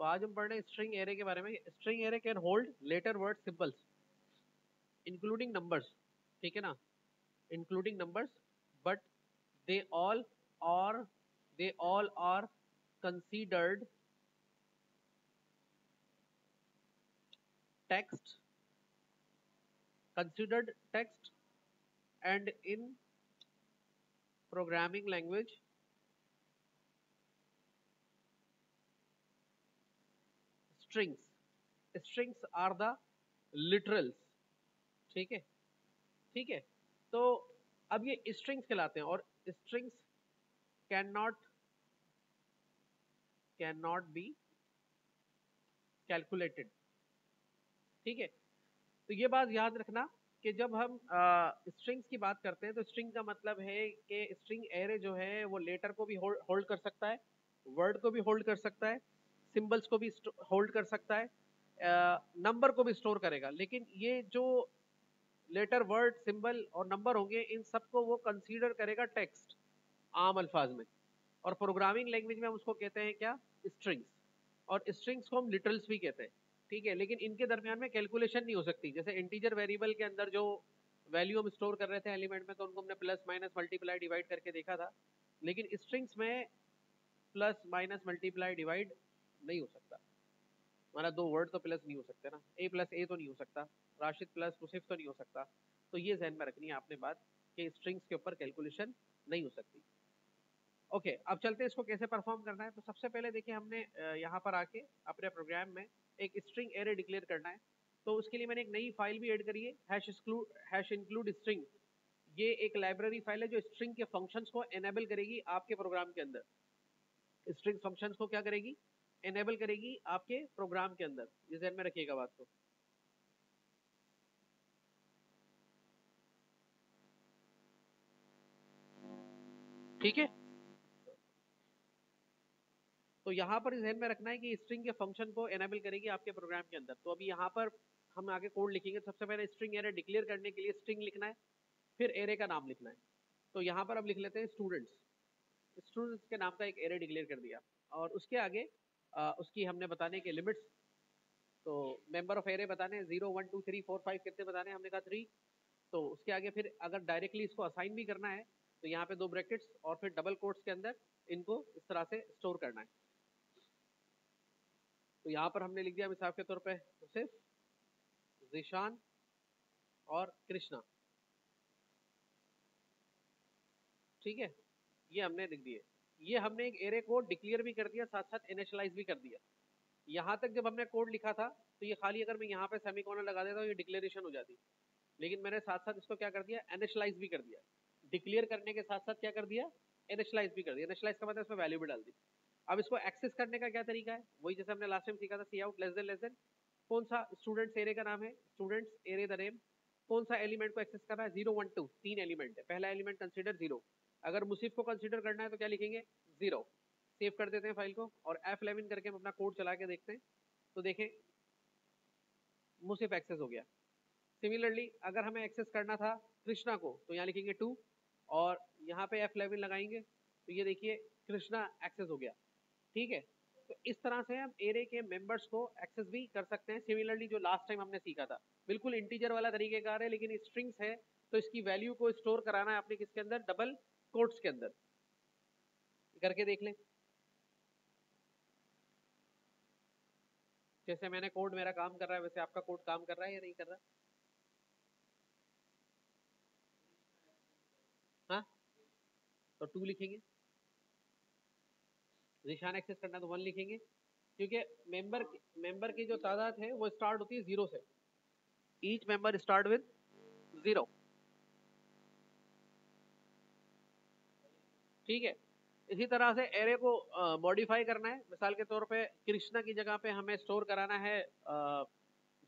तो आज हम पढ़ रहे हैं स्ट्रिंग एरे के बारे में। String array can hold letter word symbols including numbers, ठीक है ना, including numbers, but they all are considered text and in programming language strings are the literals, ठीक है ठीक है। तो अब ये strings कहलाते हैं और strings cannot be calculated, ठीक है। तो ये बात याद रखना कि जब हम स्ट्रिंग्स की बात करते हैं तो स्ट्रिंग का मतलब है कि स्ट्रिंग एरे जो है वो लेटर को भी होल्ड कर सकता है, वर्ड को भी होल्ड कर सकता है, सिंबल्स को भी होल्ड कर सकता है, नंबर को भी स्टोर करेगा। लेकिन ये जो लेटर, वर्ड, सिंबल और नंबर होंगे इन सबको वो कंसीडर करेगा टेक्स्ट, आम अल्फाज में, और प्रोग्रामिंग लैंग्वेज में हम उसको कहते हैं क्या, स्ट्रिंग्स। और स्ट्रिंग्स को हम लिटरल्स भी कहते हैं, ठीक है। लेकिन इनके दरमियान में कैलकुलेशन नहीं हो सकती। जैसे इंटीजर वेरिएबल के अंदर जो वैल्यू हम स्टोर कर रहे थे एलिमेंट में, तो उनको हमने प्लस माइनस मल्टीप्लाई डिवाइड करके देखा था, लेकिन स्ट्रिंग्स में प्लस माइनस मल्टीप्लाई डिवाइड नहीं हो सकता। हमारा दो वर्ड तो प्लस नहीं हो सकते ना, ए प्लस ए तो नहीं हो सकता, राशिद प्लस मुसिफ तो नहीं हो सकता। तो ये जहन में रखनी है आपने बात कि स्ट्रिंग्स के ऊपर कैलकुलेशन नहीं हो सकती। ओके, अब चलते हैं इसको कैसे परफॉर्म करना है। तो सबसे पहले देखिए, हमने यहाँ पर आके अपने प्रोग्राम में एक स्ट्रिंग एरे डिक्लेयर करना है। तो उसके लिए मैंने एक नई फाइल भी ऐड करी है, #include string। ये एक लाइब्रेरी फाइल है जो स्ट्रिंग के फंक्शंस को एनेबल करेगी आपके प्रोग्राम के अंदर। स्ट्रिंग फंक्शंस को क्या करेगी, एनेबल करेगी आपके प्रोग्राम के अंदर। ये ध्यान में रखिएगा बात को। ठीक है, तो यहाँ पर ध्यान में रखना है कि स्ट्रिंग के फंक्शन को एनेबल करेगी आपके प्रोग्राम के अंदर। तो अभी यहाँ पर हम आगे कोड लिखेंगे। सबसे पहले स्ट्रिंग एरे डिक्लेयर करने के लिए स्ट्रिंग लिखना है, फिर एरे का नाम लिखना है। तो यहाँ पर हम लिख लेते हैं स्टूडेंट्स के नाम का एक एरे डिक्लेयर कर दिया, और उसके आगे उसकी हमने बताने के लिमिट्स, तो मेंबर ऑफ एरे बताने 0 1 2 3 4 5 कितने बताने, हमने कहा 3। तो उसके आगे फिर अगर डायरेक्टली इसको असाइन भी करना है तो यहाँ पे 2 ब्रैकेट्स और फिर डबल कोट्स के अंदर इनको इस तरह से स्टोर करना है। तो यहाँ पर हमने लिख दिया मिसाल के तौर पे सिर्फ जिशान और कृष्णा, ठीक है, ये हमने लिख दिए। ये हमने एक एरे को डिक्लेयर भी कर दिया, साथ साथ इनिशियलाइज भी कर दिया। यहाँ तक जब हमने कोड लिखा था तो ये खाली, अगर मैं यहाँ पे सेमीकोलन लगा देता तो ये डिक्लेरेशन हो जाती, लेकिन मैंने साथ साथ इसको क्या कर दिया, इनिशियलाइज भी कर दिया। डिक्लेयर करने के साथ साथ क्या कर दिया, इनिशियलाइज भी कर दिया। इनिशियलाइज का मतलब इसमें वैल्यू भी डाल दी। अब इसको एक्सेस करने का क्या तरीका है, वही जैसे हमने लास्ट टाइम सीखा था, सी आउट << कौन सा स्टूडेंट्स एरे का नाम है, स्टूडेंट्स एरे द नेम, कौन सा एलिमेंट को एक्सेस करना है, 0 1 2 तीन एलिमेंट है, पहला एलिमेंट कंसीडर 0, अगर मुसीफ को कंसीडर करना है तो क्या लिखेंगे 0। सेव कर देते हैं फाइल को और F11 करके हम अपना कोड चला के देखते हैं। तो देखें मुसीफ एक्सेस हो गया। सिमिलरली अगर हमें एक्सेस करना था कृष्णा को तो यहाँ लिखेंगे 2 और यहाँ पे F11 लगाएंगे, तो ये देखिए कृष्णा एक्सेस हो गया, ठीक है। तो इस तरह से हम एरे के मेंबर्स को एक्सेस भी कर सकते हैं। सिमिलरली जो लास्ट टाइम हमने सीखा था, बिल्कुल इंटीजर वाला तरीकेकार है, लेकिन स्ट्रिंग्स है तो इसकी वैल्यू को स्टोर कराना है आपने किसके अंदर, डबल कोट्स के अंदर। करके देख लें, जैसे मैंने कोड मेरा काम कर रहा है वैसे आपका कोड काम कर रहा है या नहीं कर रहा है? हाँ, तो 2 लिखेंगे, निशान एक्सेस करना तो 1 लिखेंगे, क्योंकि मेंबर की जो तादाद है वो स्टार्ट होती है 0 से। ईच मेंबर स्टार्ट विद 0, ठीक है। इसी तरह से एरे को मॉडिफाई करना है। मिसाल के तौर पे कृष्णा की जगह पे हमें स्टोर कराना है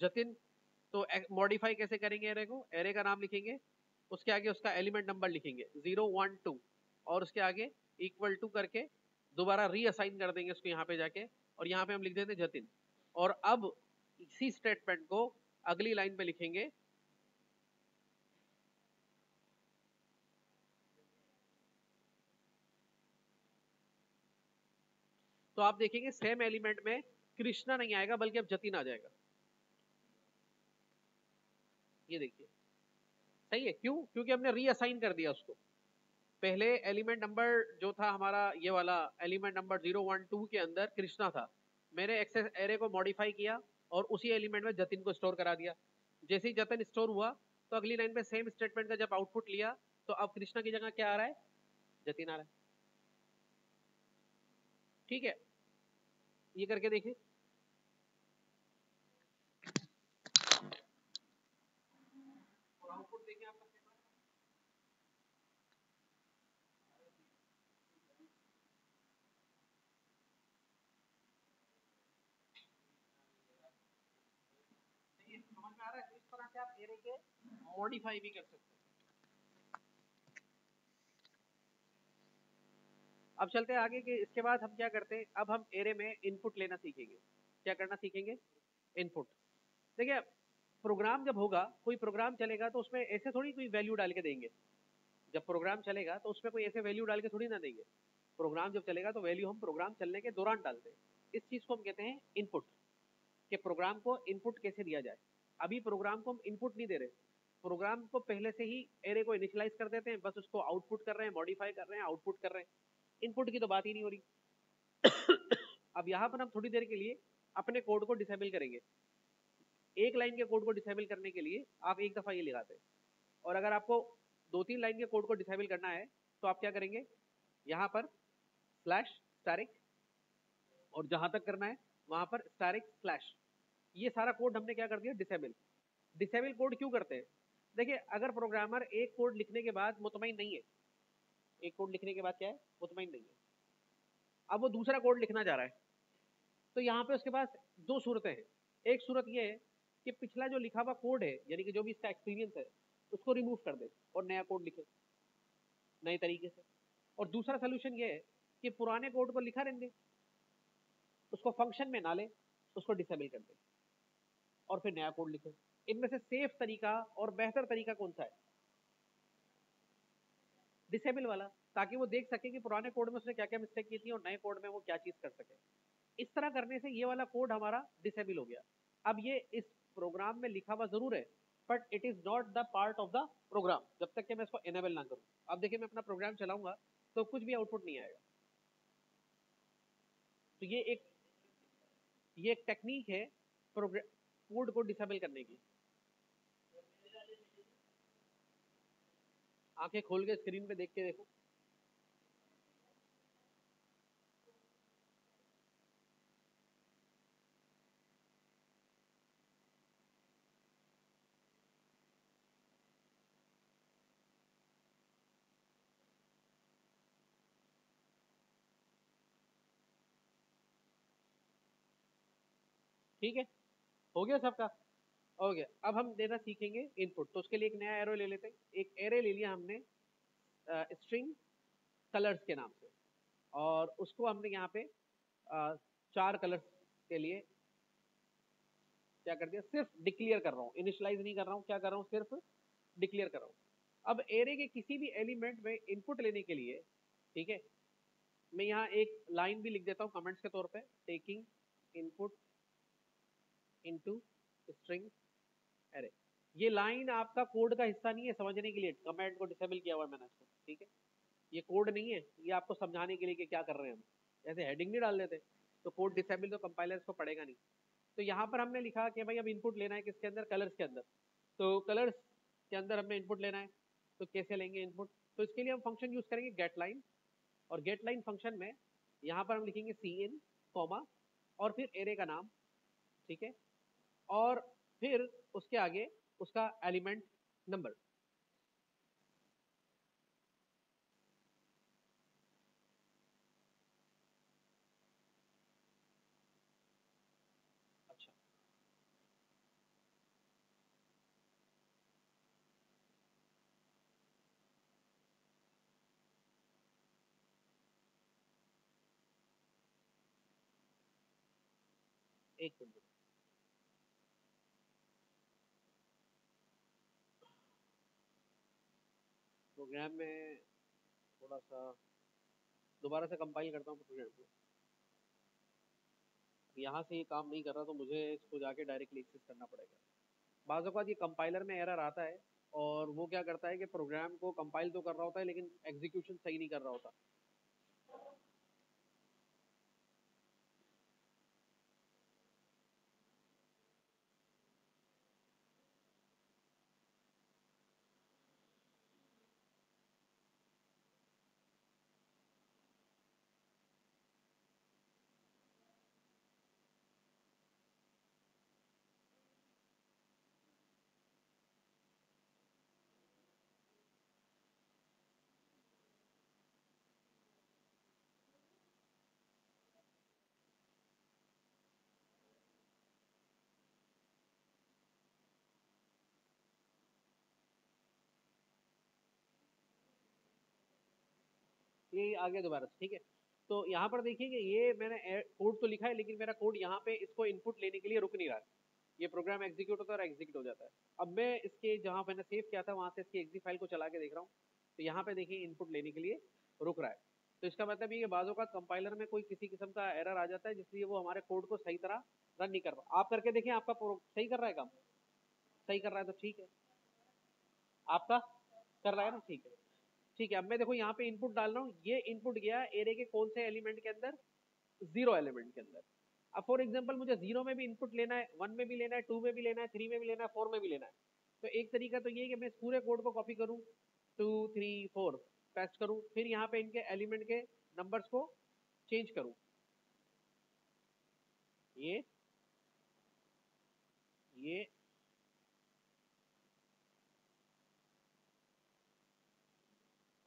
जतिन, तो मॉडिफाई कैसे करेंगे एरे को, एरे का नाम लिखेंगे, उसके आगे उसका एलिमेंट नंबर लिखेंगे 0 1 2 और उसके आगे =2 करके दोबारा रीअसाइन कर देंगे उसको यहाँ पे जाके, और यहाँ पे हम लिख देते हैं जतिन। और अब इसी स्टेटमेंट को अगली लाइन पे लिखेंगे तो आप देखेंगे सेम एलिमेंट में कृष्णा नहीं आएगा बल्कि अब जतिन आ जाएगा। ये देखिए सही है, क्यों? क्योंकि हमने रीअसाइन कर दिया उसको। पहले एलिमेंट नंबर जो था हमारा ये वाला एलिमेंट नंबर 0 1 2 के अंदर कृष्णा था, मैंने एक्सेस एरे को मॉडिफाई किया और उसी एलिमेंट में जतिन को स्टोर करा दिया। जैसे ही जतिन स्टोर हुआ तो अगली लाइन पे सेम स्टेटमेंट का जब आउटपुट लिया तो अब कृष्णा की जगह क्या आ रहा है? जतिन आ रहा है। ठीक है, ये करके देखिए। इस तरह से आप एरे के मॉडिफाई भी कर सकते हैं। अब चलते हैं आगे कि इसके बाद हम क्या करते हैं, अब हम एरे में इनपुट लेना सीखेंगे। क्या करना सीखेंगे? इनपुट। देखिए प्रोग्राम जब होगा, कोई प्रोग्राम चलेगा तो उसमें ऐसे थोड़ी कोई वैल्यू डाल के देंगे। जब प्रोग्राम चलेगा तो उसमें कोई ऐसे वैल्यू डाल के थोड़ी ना देंगे। प्रोग्राम जब चलेगा तो वैल्यू हम प्रोग्राम चलने के दौरान डालते हैं। इस चीज को हम कहते हैं इनपुट, कि प्रोग्राम को इनपुट कैसे दिया जाए। अभी प्रोग्राम को हम इनपुट नहीं दे रहे, प्रोग्राम को पहले से ही एरे को इनिशियलाइज कर देते हैं, बस उसको आउटपुट कर रहे हैं, मॉडिफाई कर रहे हैं, आउटपुट कर रहे हैं। इनपुट की तो बात ही नहीं हो रही। अब यहाँ पर हम थोड़ी देर के लिए अपने कोड को डिसेबल करेंगे। एक लाइन के कोड को डिसेबल करने के लिए आप एक दफ़ा ये लगाते हैं, और अगर आपको 2-3 लाइन के कोड को डिसेबल करना है तो आप क्या करेंगे, यहाँ पर /* और जहाँ तक करना है वहाँ पर */। ये सारा कोड हमने क्या कर दिया? डिसेबल। डिसेबल कोड क्यों करते हैं? देखिए अगर प्रोग्रामर एक कोड लिखने के बाद मुतमईन नहीं है, एक कोड लिखने के बाद क्या है, मुतमईन नहीं है, अब वो दूसरा कोड लिखना चाह रहा है, तो यहाँ पे उसके पास 2 सूरतें हैं। एक सूरत ये है कि पिछला जो लिखा हुआ कोड है, यानी कि जो भी इसका एक्सपीरियंस है, उसको रिमूव कर दे और नया कोड लिखे नए तरीके से। और दूसरा सोल्यूशन ये है कि पुराने कोड को लिखा रहने, उसको फंक्शन में ना ले, उसको डिसेबल कर दे और फिर नया कोड लिखें। इनमें से सेफ तरीका और बेहतर तरीका कौन सा है? डिसेबल वाला, ताकि वो देख सके कि पुराने कोड में उसने क्या क्या मिस्टेक की थी और नए कोड में वो क्या चीज कर सके। इस तरह करने से ये वाला कोड हमारा डिसेबल हो गया। अब ये इस प्रोग्राम में लिखा हुआ जरूर है, but it is not the part of the program, जब तक कि मैं इसको एनेबल ना करूँ। अब देखिए मैं अपना प्रोग्राम चलाऊंगा तो कुछ भी आउटपुट नहीं आएगा। तो ये एक टेक्निक है प्रोग्राम कोड को डिसेबल करने की। आंखें खोल के स्क्रीन पे देख के देखो। ठीक है, हो गया सबका? हो गया। अब हम देना सीखेंगे इनपुट। तो उसके लिए एक नया एरो ले लेते हैं। एक एरे ले लिया हमने स्ट्रिंग कलर्स के नाम से, और उसको हमने यहाँ पे 4 कलर्स के लिए क्या कर दिया, सिर्फ डिक्लेयर कर रहा हूँ, इनिशियलाइज नहीं कर रहा हूँ, क्या कर रहा हूँ, सिर्फ डिक्लेयर कर रहा हूँ। अब एरे के किसी भी एलिमेंट में इनपुट लेने के लिए, ठीक है, मैं यहाँ एक लाइन भी लिख देता हूँ कमेंट्स के तौर पर, taking input into string array। ये लाइन आपका कोड का हिस्सा नहीं है, समझने के लिए कमेंट को डिसेबल किया हुआ है मैंने इसको। ठीक है, ये कोड नहीं है, ये आपको समझाने के लिए कि क्या कर रहे हैं हम। जैसे हेडिंग नहीं डाल देते तो कोड डिसेबल तो कंपाइलर इसको पड़ेगा नहीं। तो यहाँ पर हमने लिखा कि भाई अब इनपुट लेना है किसके अंदर, कलर्स के अंदर। तो कलर्स के अंदर हमने इनपुट लेना है, तो कैसे लेंगे इनपुट? तो इसके लिए हम फंक्शन यूज करेंगे गेट लाइन, और गेट लाइन फंक्शन में यहाँ पर हम लिखेंगे cn कॉमा और फिर एरे का नाम, ठीक है, और फिर उसके आगे उसका एलिमेंट नंबर। अच्छा, एक मिनट, प्रोग्राम में थोड़ा सा दोबारा से कंपाइल करता हूँ प्रोग्राम को। यहाँ से ये काम नहीं कर रहा तो मुझे इसको जाके डायरेक्टली एक्सेस करना पड़ेगा। बाज़ औक़ात ये कंपाइलर में एरर आता है और वो क्या करता है कि प्रोग्राम को कंपाइल तो कर रहा होता है लेकिन एग्जीक्यूशन सही नहीं कर रहा होता। ये आगे दोबारा ठीक है। तो यहाँ पर देखिए कि ये मैंने कोड तो लिखा है लेकिन मेरा कोड यहाँ पे इसको इनपुट लेने के लिए रुक नहीं रहा है। ये प्रोग्राम एग्जीक्यूट होता है और एग्जीक्यूट हो जाता है। अब मैं इसके जहाँ मैंने सेव किया था वहाँ से इसकी एग्जी फाइल को चला के देख रहा हूँ तो यहाँ पे देखिए इनपुट लेने के लिए रुक रहा है। तो इसका मतलब ये कि बाज़ औक़ात कंपाइलर में कोई किसी किस्म का एरर आ जाता है जिसलिए वो हमारे कोड को सही तरह रन नहीं कर पाता। आप करके देखें आपका सही कर रहा है, काम सही कर रहा है तो ठीक है, आपका कर रहा है ना, ठीक है ठीक है। अब मैं देखो यहाँ पे इनपुट डाल रहा हूँ, ये इनपुट गया एरे के कौन से एलिमेंट के अंदर, जीरो एलिमेंट के अंदर। अब फॉर एग्जांपल मुझे जीरो में भी इनपुट लेना है, वन में भी लेना है, टू में भी लेना है, थ्री में भी लेना है, फोर में भी लेना है। तो एक तरीका तो ये है कि मैं इस पूरे कोड को कॉपी करूँ, 2 3 4 पेस्ट करूँ, फिर यहाँ पे इनके एलिमेंट के नंबर्स को चेंज करूँ, ये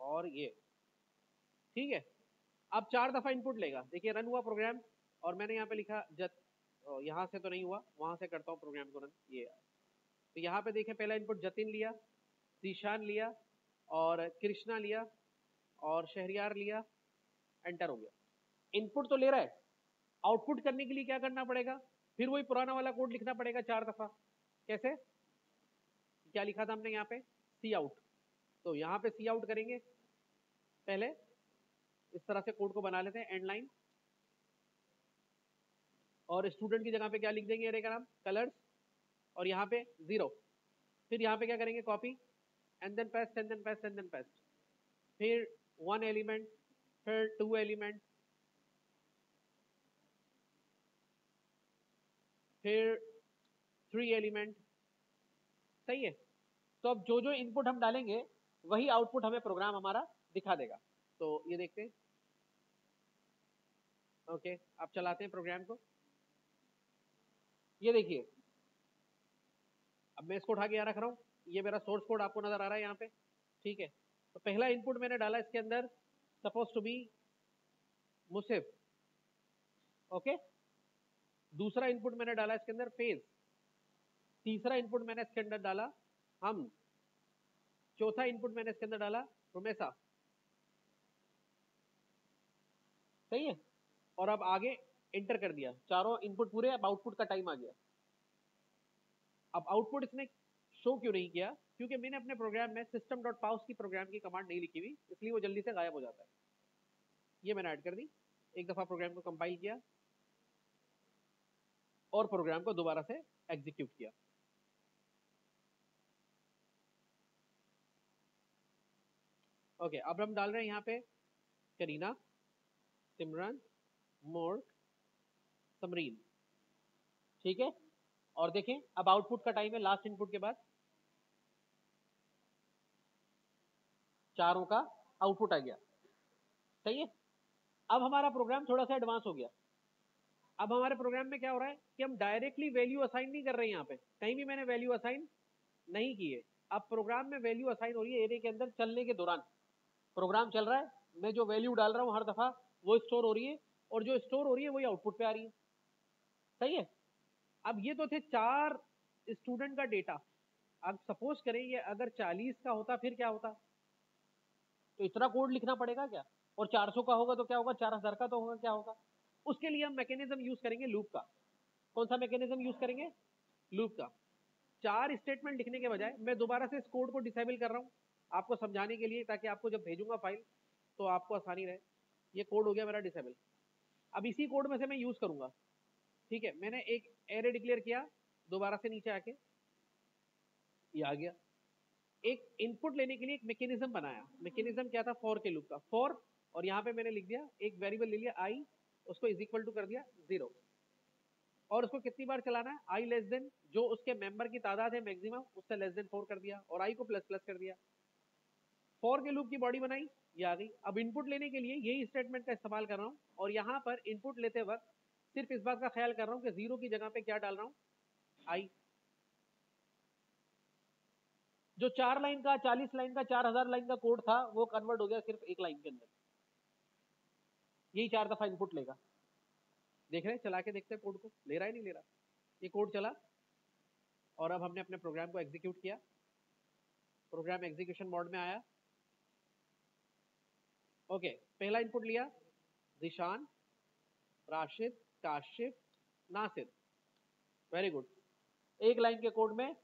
और ये, ठीक है। अब 4 दफ़ा इनपुट लेगा। देखिए रन हुआ प्रोग्राम और मैंने यहाँ पे लिखा जत, यहाँ से तो नहीं हुआ, वहाँ से करता हूँ प्रोग्राम को रन। ये तो यहाँ पे देखिए पहला इनपुट जतिन लिया, दिशान लिया और कृष्णा लिया और शहरियार लिया, एंटर हो गया। इनपुट तो ले रहा है, आउटपुट करने के लिए क्या करना पड़ेगा, फिर वही पुराना वाला कोड लिखना पड़ेगा 4 दफ़ा। कैसे, क्या लिखा था हमने यहाँ पे सी आउट, तो यहाँ पे सी आउट करेंगे। पहले इस तरह से कोड को बना लेते हैं, एंड लाइन और स्टूडेंट की जगह पे क्या लिख देंगे, एरे का नाम कलर्स और यहाँ पे 0। फिर यहाँ पे क्या करेंगे, copy and then paste and then paste and then paste, फिर 1 एलिमेंट, फिर 2 एलिमेंट, फिर 3 एलिमेंट। सही है। तो अब जो जो इनपुट हम डालेंगे वही आउटपुट हमें प्रोग्राम हमारा दिखा देगा। तो ये देखते हैं, ओके आप चलाते हैं प्रोग्राम को। ये देखिए अब मैं इसको उठा के यहाँ रख रहा हूँ, ये मेरा सोर्स कोड आपको नजर आ रहा है यहाँ पे, ठीक है। तो पहला इनपुट मैंने डाला इसके अंदर suppose to be Musif, okay. दूसरा इनपुट मैंने डाला इसके अंदर फेज, तीसरा इनपुट मैंने इसके अंदर डाला हम, चौथा इनपुट मैंने इसके अंदर डाला रुमेसा, सही है। और अब आगे एंटर कर दिया, चारों इनपुट पूरे। अब आउटपुट का टाइम आ गया। अब आउटपुट इसने शो क्यों नहीं किया, क्योंकि मैंने अपने प्रोग्राम में system.paus की प्रोग्राम की कमांड नहीं लिखी हुई, इसलिए वो जल्दी से गायब हो जाता है। ये मैंने ऐड कर दी, एक दफ़ा प्रोग्राम को कंपाइल किया और प्रोग्राम को दोबारा से एग्जीक्यूट किया। ओके अब हम डाल रहे हैं यहाँ पे करीना, सिमरन, मोर्क, समरीन, ठीक है। और देखें अब आउटपुट का टाइम है, लास्ट इनपुट के बाद चारों का आउटपुट आ गया, सही है। अब हमारा प्रोग्राम थोड़ा सा एडवांस हो गया। अब हमारे प्रोग्राम में क्या हो रहा है कि हम डायरेक्टली वैल्यू असाइन नहीं कर रहे हैं, यहाँ पे कहीं भी मैंने वैल्यू असाइन नहीं की है। अब प्रोग्राम में वैल्यू असाइन हो रही है एरे के अंदर, चलने के दौरान प्रोग्राम चल रहा है, मैं जो वैल्यू डाल रहा हूँ हर दफ़ा वो स्टोर हो रही है और जो स्टोर हो रही है वही आउटपुट पे आ रही है, सही है। अब ये तो थे 4 स्टूडेंट का डेटा। अब सपोज करें ये अगर 40 का होता फिर क्या होता, तो इतना कोड लिखना पड़ेगा क्या, और 400 का होगा तो क्या होगा, 4000 का तो होगा क्या होगा। उसके लिए हम मैकेनिज्म यूज़ करेंगे लूप का। कौन सा मैकेनिज्म यूज़ करेंगे, लूप का। 4 स्टेटमेंट लिखने के बजाय मैं दोबारा से इस कोड को डिसेबल कर रहा हूँ आपको समझाने के लिए, ताकि आपको जब भेजूंगा फाइल तो आपको आसानी रहे। ये कोड हो गया मेरा डिसेबल। अब इसी कोड में से मैं यूज़ करूँगा ठीक है, मैंने एक एरे डिक्लेयर किया, दोबारा से नीचे आके ये आ गया। एक इनपुट लेने के लिए एक मैकेनिज्म बनाया, मैकेनिज्म क्या था, फॉर के लूप का, फॉर, और यहाँ पे मैंने लिख दिया एक वेरिएबल ले लिया आई, उसको इज इक्वल टू कर दिया 0, और उसको कितनी बार चलाना है, आई लेस देन, जो उसके मेंबर की तादाद है मैक्सिमम उससे लेस देन 4 कर दिया, और आई को प्लस प्लस कर दिया। फॉर के लूप की बॉडी बनाई, ये आ गई। अब इनपुट लेने के लिए यही स्टेटमेंट का इस्तेमाल कर रहा हूँ, और यहाँ पर इनपुट लेते वक्त सिर्फ इस बात का ख्याल कर रहा हूँ कि 0 की जगह पे क्या डाल रहा हूँ, आई। जो 4 लाइन का, 40 लाइन का, 4000 लाइन का कोड था वो कन्वर्ट हो गया सिर्फ 1 लाइन के अंदर। यही 4 दफा इनपुट लेगा। देख रहे हैं, चला के देखते हैं कोड को, ले रहा है नहीं ले रहा। ये कोड चला और अब हमने अपने प्रोग्राम को एग्जीक्यूट किया। प्रोग्राम एग्जीक्यूशन मोड में आया। ओके, पहला इनपुट लिया Dishan, Rashid, Kashif, Nasir, very good. 1 line के कोड में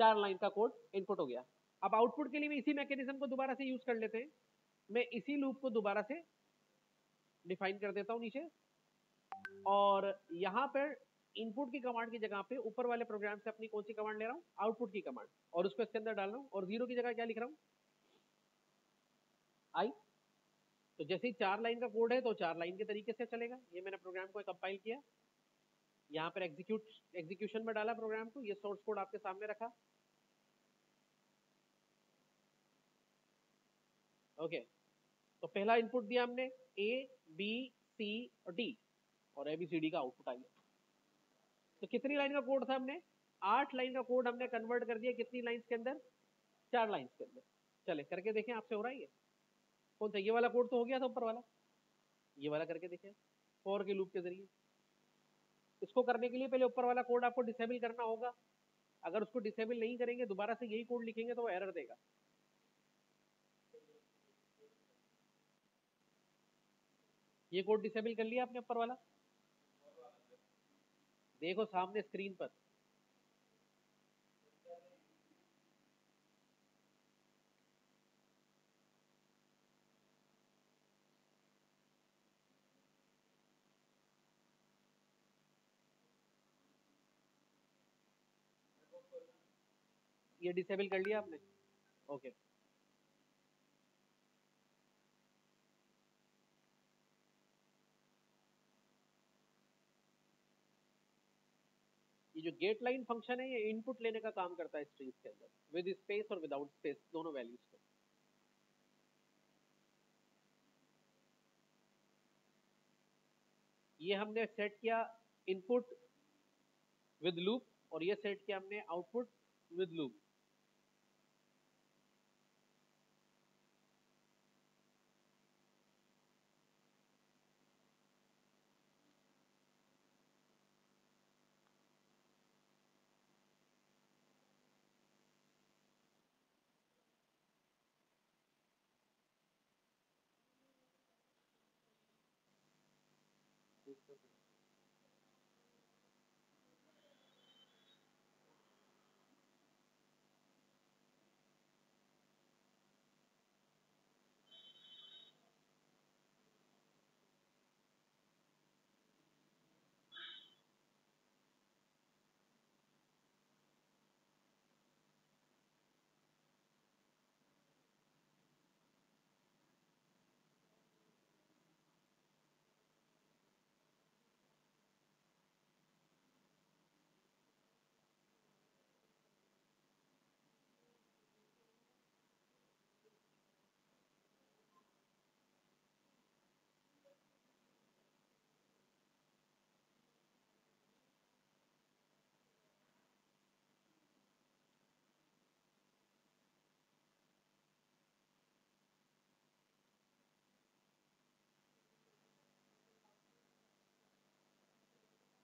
4 लाइन का कोड इनपुट हो गया। अब आउटपुट के लिए मैं इसी मैकेनिज्म को दोबारा से यूज कर लेते हैं। मैं इसी लूप को दोबारा से डिफाइन कर देता हूँ नीचे, और यहाँ पर इनपुट की कमांड की जगह पे ऊपर वाले प्रोग्राम से अपनी कौन सी कमांड ले रहा हूँ, आउटपुट की कमांड, और उसको इसके अंदर डाल रहा हूँ, और 0 की जगह क्या लिख रहा हूँ, आई। तो जैसे ही 4 लाइन का कोड है तो 4 लाइन के तरीके से चलेगा। ये मैंने प्रोग्राम को कंपाइल किया, यहाँ पर एग्जीक्यूशन में डाला प्रोग्राम को, ये सोर्स कोड आपके सामने रखा। ओके, तो पहला इनपुट दिया हमने ए, बी, सी और डी, और ABCD का आउटपुट आ गया। तो कितनी लाइन का कोड था, हमने 8 लाइन का कोड हमने कन्वर्ट कर दिया कितनी लाइंस के अंदर, 4 लाइंस के अंदर। चले करके देखें आपसे हो रहा है। कौन सा, ये वाला कोड तो हो गया था ऊपर वाला, ये वाला करके देखें फॉर के लूप के जरिए। इसको करने के लिए पहले ऊपर वाला कोड आपको डिसेबल करना होगा। अगर उसको डिसेबल नहीं करेंगे, दोबारा से यही कोड लिखेंगे तो वो एरर देगा। ये कोड डिसेबल कर लिया आपने ऊपर वाला, देखो सामने स्क्रीन पर। ये डिसेबल कर लिया आपने, ओके। ये जो गेट लाइन फंक्शन है ये इनपुट लेने का काम करता है स्ट्रिंग्स के अंदर, विद स्पेस और विदाउट स्पेस दोनों वैल्यूज को। ये हमने सेट किया इनपुट विद लूप, और ये सेट किया हमने आउटपुट विद लूप।